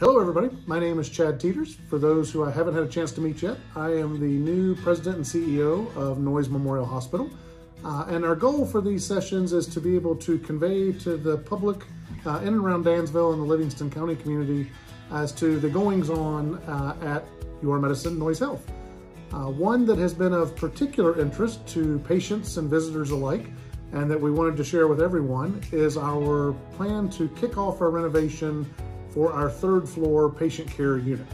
Hello everybody, my name is Chad Teeters. For those who I haven't had a chance to meet yet, I am the new President and CEO of Noyes Memorial Hospital. And our goal for these sessions is to be able to convey to the public in and around Dansville and the Livingston County community as to the goings-on at URMedicine Noyes Health. One that has been of particular interest to patients and visitors alike, and that we wanted to share with everyone, is our plan to kick off our renovation for our third floor patient care unit.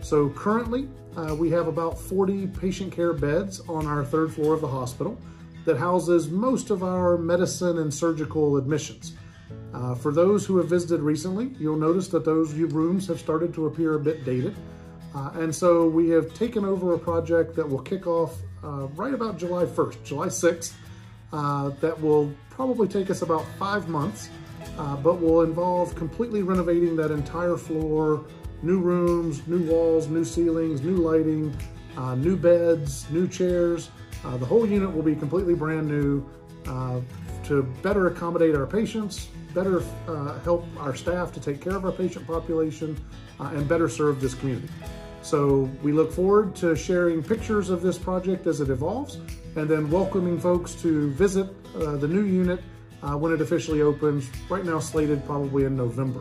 So currently, we have about 40 patient care beds on our third floor of the hospital that houses most of our medicine and surgical admissions. For those who have visited recently, you'll notice that those rooms have started to appear a bit dated. And so we have taken over a project that will kick off right about July 1st, July 6th, that will probably take us about 5 months, but will involve completely renovating that entire floor, new rooms, new walls, new ceilings, new lighting, new beds, new chairs. The whole unit will be completely brand new to better accommodate our patients, better help our staff to take care of our patient population, and better serve this community. So we look forward to sharing pictures of this project as it evolves, and then welcoming folks to visit the new unit when it officially opens, right now slated probably in November.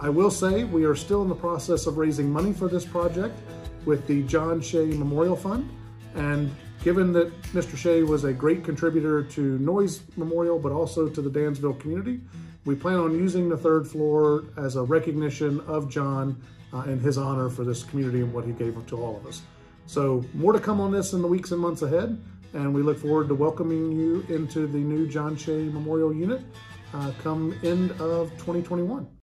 I will say we are still in the process of raising money for this project with the Jon Shay Memorial Fund, and given that Mr. Shay was a great contributor to Noyes Memorial, but also to the Dansville community, we plan on using the third floor as a recognition of Jon and his honor for this community and what he gave to all of us. So more to come on this in the weeks and months ahead, and we look forward to welcoming you into the new Jon Shay Memorial Unit come end of 2021.